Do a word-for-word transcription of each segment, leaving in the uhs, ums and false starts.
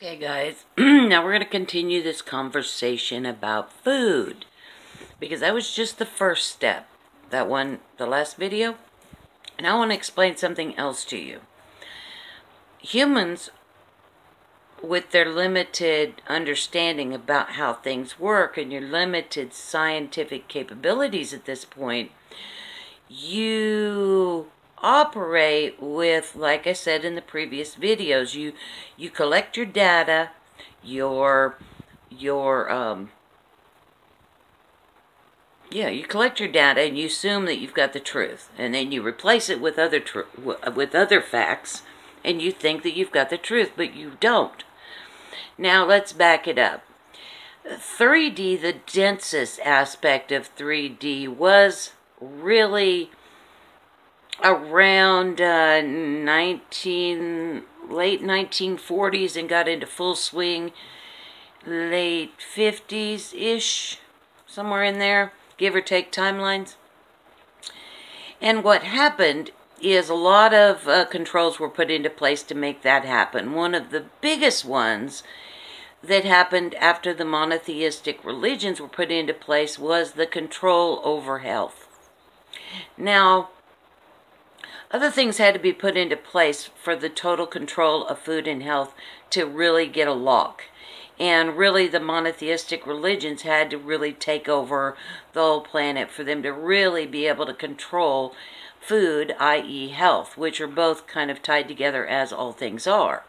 Okay guys, now we're going to continue this conversation about food, because that was just the first step, that one, the last video, and I want to explain something else to you. Humans, with their limited understanding about how things work and your limited scientific capabilities at this point, you operate with, like I said in the previous videos, you you collect your data, your your um yeah you collect your data, and you assume that you've got the truth, and then you replace it with other tr with other facts, and you think that you've got the truth, but you don't. Now let's back it up. Three D, the densest aspect of three D, was really around uh, nineteen late nineteen forties and got into full swing late fifties-ish, somewhere in there, give or take timelines. And what happened is a lot of uh, controls were put into place to make that happen. One of the biggest ones that happened after the monotheistic religions were put into place was the control over health. Now, other things had to be put into place for the total control of food and health to really get a lock. And really the monotheistic religions had to really take over the whole planet for them to really be able to control food, that is health, which are both kind of tied together as all things are.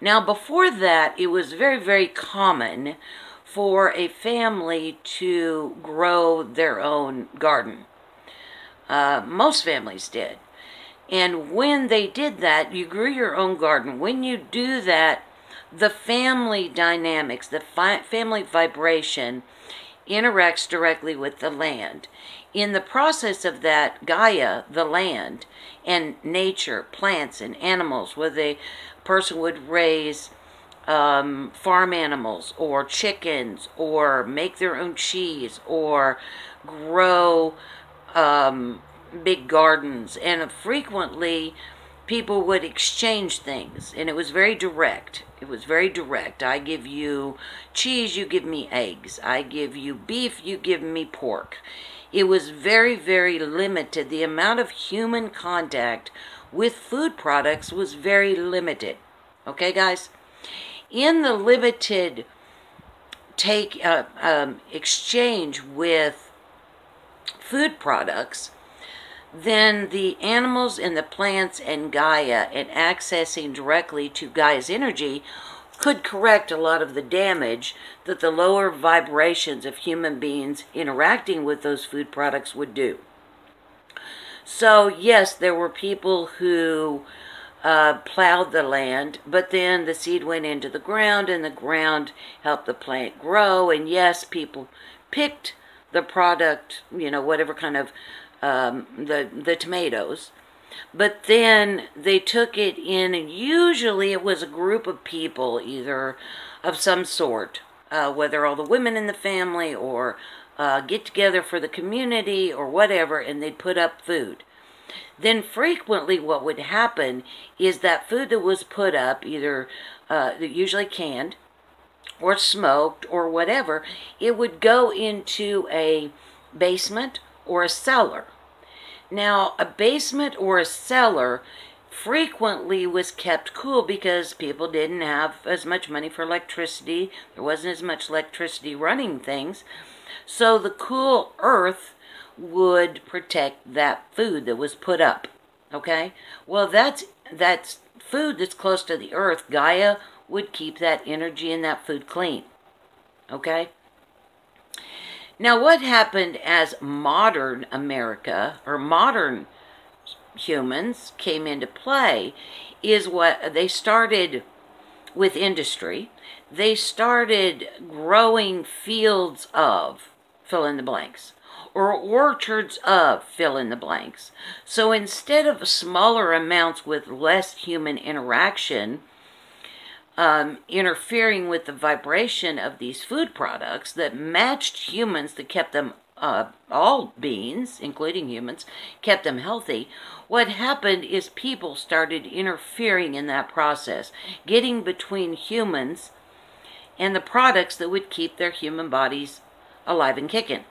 Now before that, it was very, very common for a family to grow their own garden. Uh, most families did. And when they did that, you grew your own garden. When you do that, the family dynamics, the fi family vibration interacts directly with the land. In the process of that, Gaia, the land, and nature, plants and animals, whether a person would raise um, farm animals or chickens or make their own cheese or grow um, big gardens, and frequently people would exchange things, and it was very direct. It was very direct. I give you cheese, you give me eggs. I give you beef, you give me pork. It was very, very limited. The amount of human contact with food products was very limited. Okay, guys? In the limited take uh, um, exchange with food products, then the animals and the plants and Gaia, and accessing directly to Gaia's energy, could correct a lot of the damage that the lower vibrations of human beings interacting with those food products would do. So yes, there were people who uh, plowed the land, but then the seed went into the ground, and the ground helped the plant grow. And yes, people picked the product, you know, whatever kind of Um, the, the tomatoes, but then they took it in, and usually it was a group of people, either of some sort, uh, whether all the women in the family or uh, get together for the community or whatever, and they'd put up food. Then frequently what would happen is that food that was put up, either uh, usually canned or smoked or whatever, it would go into a basement or a cellar. Now, a basement or a cellar frequently was kept cool because people didn't have as much money for electricity. There wasn't as much electricity running things. So the cool earth would protect that food that was put up. Okay? Well, that's, that's food that's close to the earth. Gaia would keep that energy and that food clean. Okay? Now, what happened as modern America, or modern humans, came into play is what they started with industry. They started growing fields of fill in the blanks, or orchards of fill in the blanks. So instead of smaller amounts with less human interaction, Um, interfering with the vibration of these food products that matched humans, that kept them uh, all beings, including humans, kept them healthy, what happened is people started interfering in that process, getting between humans and the products that would keep their human bodies alive and kicking.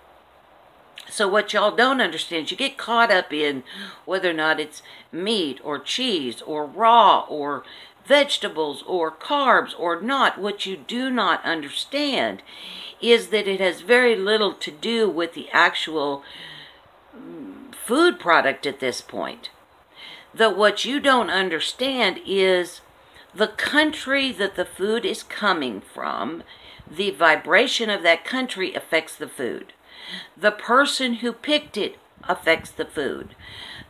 So what y'all don't understand is you get caught up in whether or not it's meat or cheese or raw or vegetables or carbs or not. What you do not understand is that it has very little to do with the actual food product at this point. That what you don't understand is the country that the food is coming from, the vibration of that country affects the food. The person who picked it affects the food.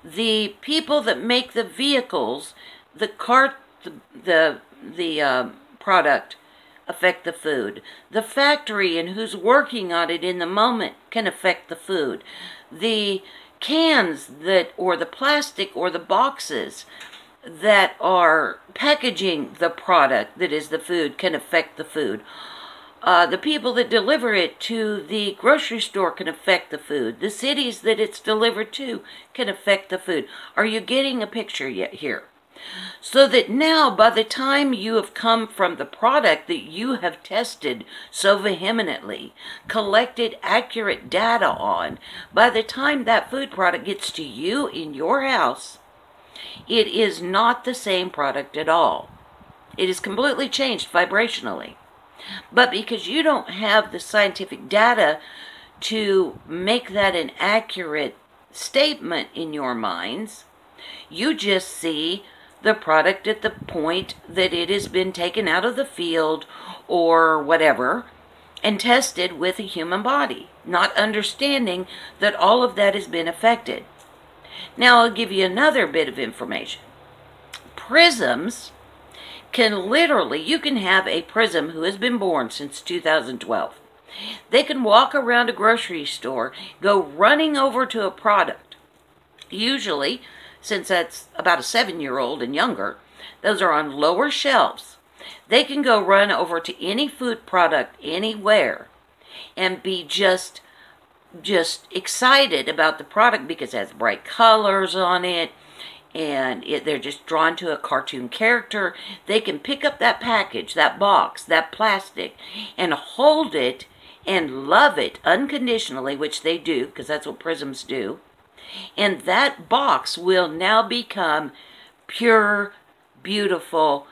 The people that make the vehicles, the cart, the the, the uh, product affect the food. The factory and who's working on it in the moment can affect the food. The cans that, or the plastic or the boxes that are packaging the product that is the food can affect the food. Uh, the people that deliver it to the grocery store can affect the food. The cities that it's delivered to can affect the food. Are you getting a picture yet here? So that now, by the time you have come from the product that you have tested so vehemently, collected accurate data on, by the time that food product gets to you in your house, it is not the same product at all. It is completely changed vibrationally. But because you don't have the scientific data to make that an accurate statement in your minds, you just see the product at the point that it has been taken out of the field or whatever and tested with a human body, not understanding that all of that has been affected. Now I'll give you another bit of information. Prisms can literally, you can have a prism who has been born since two thousand twelve. They can walk around a grocery store, go running over to a product. Usually, since that's about a seven-year-old and younger, those are on lower shelves. They can go run over to any food product anywhere and be just just excited about the product because it has bright colors on it, and it, they're just drawn to a cartoon character. They can pick up that package, that box, that plastic, and hold it and love it unconditionally, which they do, because that's what prisms do. And that box will now become pure, beautiful,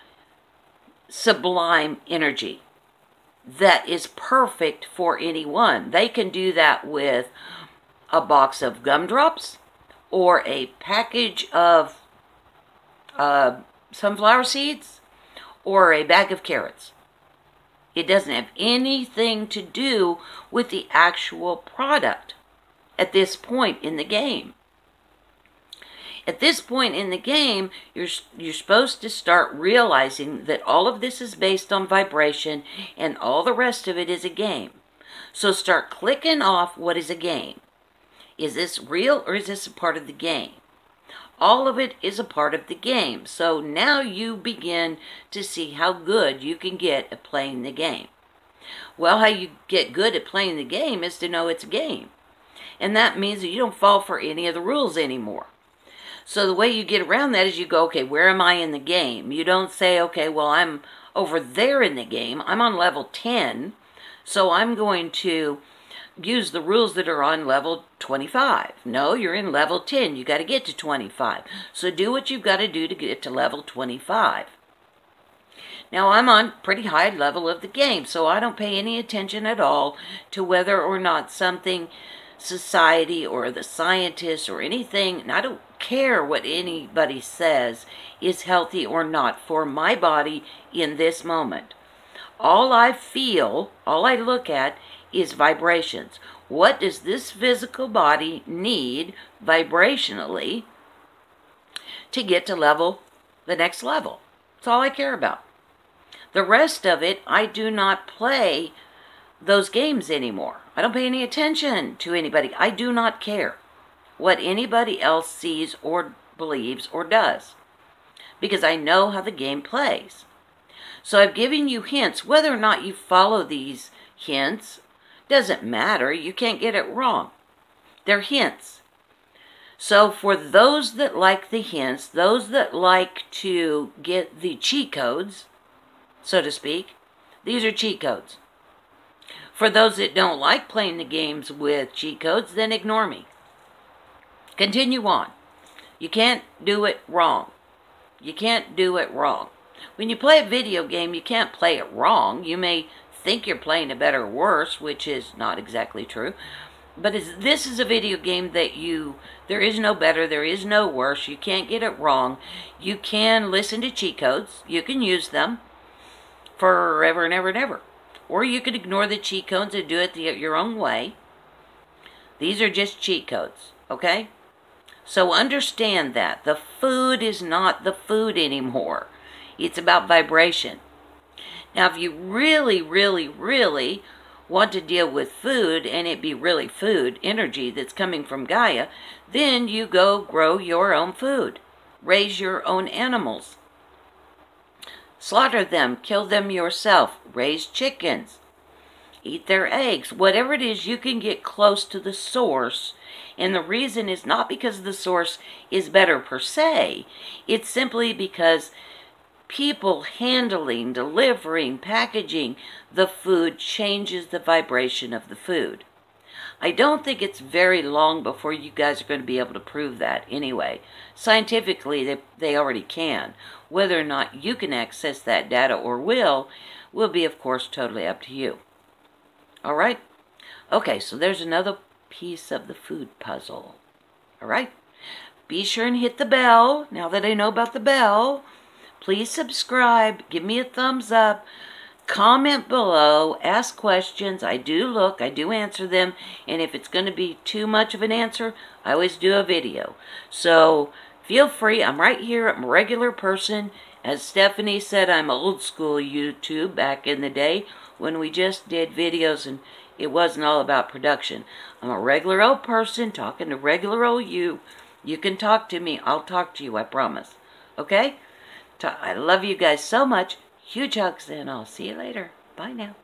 sublime energy that is perfect for anyone. They can do that with a box of gumdrops, or a package of uh, sunflower seeds, or a bag of carrots. It doesn't have anything to do with the actual product at this point in the game. At this point in the game, you're, you're supposed to start realizing that all of this is based on vibration and all the rest of it is a game. So start clicking off what is a game. Is this real or is this a part of the game? All of it is a part of the game. So now you begin to see how good you can get at playing the game. Well, how you get good at playing the game is to know it's a game. And that means that you don't fall for any of the rules anymore. So the way you get around that is you go, okay, where am I in the game? You don't say, okay, well, I'm over there in the game. I'm on level ten, so I'm going to use the rules that are on level twenty-five. No, you're in level ten. You got to get to twenty-five. So do what you've got to do to get to level twenty-five. Now, I'm on pretty high level of the game, so I don't pay any attention at all to whether or not something society or the scientists or anything, and I don't care what anybody says, is healthy or not for my body in this moment. All I feel, all I look at is vibrations. What does this physical body need vibrationally to get to level, the next level? That's all I care about. The rest of it, I do not play those games anymore. I don't pay any attention to anybody. I do not care what anybody else sees or believes or does, because I know how the game plays. So I've given you hints. Whether or not you follow these hints Doesn't matter. You can't get it wrong. They're hints. So for those that like the hints, those that like to get the cheat codes, so to speak, these are cheat codes. For those that don't like playing the games with cheat codes, then ignore me. Continue on. You can't do it wrong. You can't do it wrong. When you play a video game, you can't play it wrong. You may think you're playing a better or worse, which is not exactly true. But it's, this is a video game that you, there is no better, there is no worse. You can't get it wrong. You can listen to cheat codes. You can use them forever and ever and ever. Or you could ignore the cheat codes and do it the, your own way. These are just cheat codes, okay? So understand that. The food is not the food anymore. It's about vibration. Now, if you really, really, really want to deal with food, and it be really food, energy that's coming from Gaia, then you go grow your own food. Raise your own animals. Slaughter them, kill them yourself, raise chickens, eat their eggs, whatever it is, you can get close to the source. And the reason is not because the source is better per se, it's simply because people handling, delivering, packaging the food changes the vibration of the food. I don't think it's very long before you guys are going to be able to prove that anyway. Scientifically, they, they already can. Whether or not you can access that data or will, will be, of course, totally up to you. All right? Okay, so there's another piece of the food puzzle. All right? Be sure and hit the bell. Now that I know about the bell, please subscribe. Give me a thumbs up. Comment below, ask questions. I do look, I do answer them, and if it's going to be too much of an answer, I always do a video. So feel free, I'm right here, I'm a regular person. As Stephanie said, I'm old school YouTube back in the day when we just did videos and it wasn't all about production. I'm a regular old person talking to regular old you. You can talk to me, I'll talk to you, I promise. Okay? I love you guys so much. Huge hugs, and I'll see you later. Bye now.